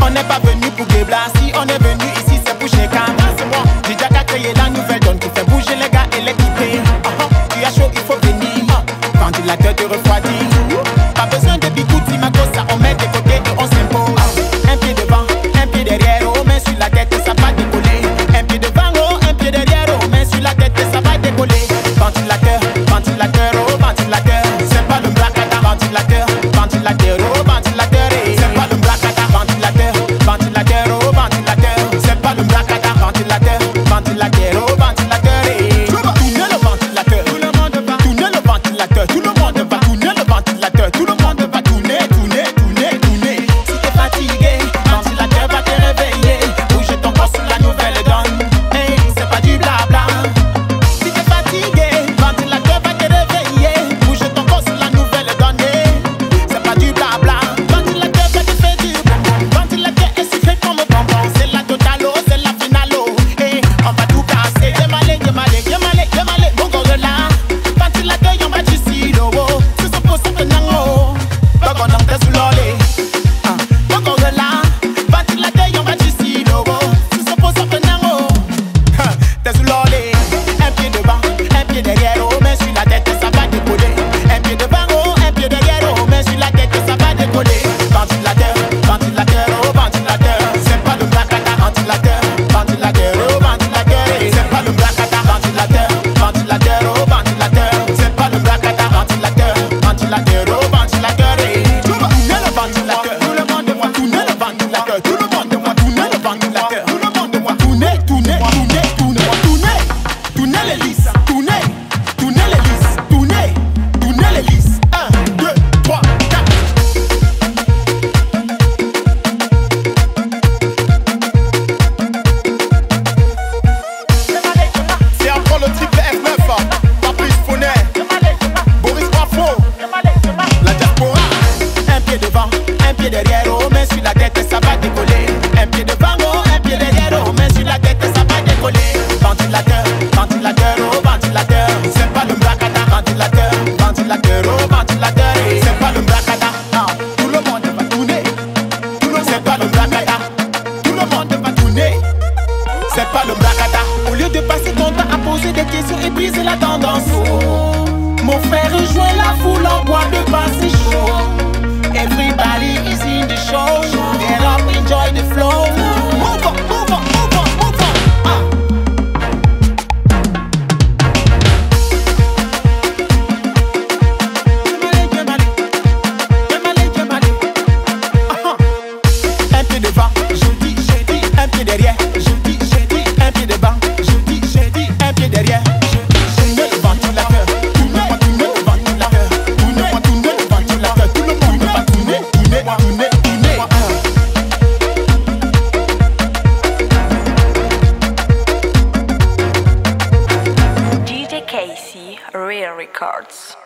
On n'est pas venu pour déblasser, on est venu ici c'est pour chez Kana. C'est moi, déjà qu'a créé la nouvelle donne qui fait bouger les gars et les quitter. Tu as chaud, il faut venir, ventilateur te refroidit. Pas besoin de bigouti, ma gosse, ça on met des côtés et on s'impose. Un pied devant, un pied derrière, on met sur la tête et ça va décoller. Un pied devant, oh, un pied derrière, on met sur la tête et ça va décoller. Ventilateur, ventilateur, oh, ventilateur. C'est pas le bracata, ventilateur, ventilateur, oh, ventilateur. C'est pas le bracata, ventilateur, ventilateur, oh, ventilateur. C'est pas le bracata, ventilateur, ventilateur, oh, ventilateur. Tournez le ventilateur, tout le monde va. Tournez le ventilateur, tout le monde va. Tournez le ventilateur, tout le monde va. Tourner, tourner, tourner, tourner. Si t'es fatigué, ventilateur va te réveiller. Bouge ton corps sur la nouvelle donne. Hey, c'est pas du blabla. Si t'es fatigué, ventilateur va te réveiller. Bouge ton corps sur la nouvelle donne. C'est pas du blabla. Ventilateur va te faire du bonbon. Ventilateur est sucré comme bonbon. C'est la totale, c'est la finale. Hey, on va tout casser. Démallé, démallé, démallé, démallé. Bon gore là. Ventilateur, y'en va du silo. C'est son poste de nango. Pas qu'on en fait sous l'olé. Bon gore là. Ventilateur, y'en va du silo. C'est son poste de nango. T'es sous l'olé. Un pied devant, un pied derrière. Oh, mais sur la tête, ça va décoller. Un pied devant, oh, un pied derrière. Oh, mais sur la tête, ça va décoller. Ventilateur, ventilateur, oh, ventilateur. C'est pas le bracata, ventilateur, ventilateur, oh, ventilateur. C'est pas le bracata, ventilateur, ventilateur, oh, ventilateur. C'est pas le bracata, ventilateur, ventilateur, oh, ventilateur. Tournez le ventilateur, tout le monde voit. Tournez le ventilateur, tout le monde voit. Tournez le ventilateur, tout le monde voit. Tournez, tournez, tournez, tournez, tournez. Tournez les lisses, tournez, tournez les lisses, tournez, tournez les lisses. 1, 2, 3, 4. C'est encore le triple F9, Patrice Fonnet, Boris Brafo, la diaspora. Un pied devant, un pied derrière, oh, mais sur la tête, ça va décoller. Un pied devant, oh, un pied derrière, oh, mais sur la tête, ça va décoller. Ventilateur, ventilateur, oh, ventilateur. C'est pas le bracata, ventilateur, ventilateur, oh, ventilateur. C'est pas le bracata, tout le monde va tourner. C'est pas le bracata, tout le monde va tourner. C'est pas le bracata. Au lieu de passer ton temps à poser des questions et briser la tendance, oh, mon frère rejoint la foule en bois de passer chaud. Everybody is in the show. Get up, enjoy the flow. Move on, move on, move on, move on. Un pied devant, je dis, un pied derrière, je dis, un pied devant, je dis, un pied derrière, je dis, le ventilateur, tournez le ventilateur, tournez le ventilateur, tout le monde va tourner, tourner, tourner, tourner. DJ Casey, Real Records.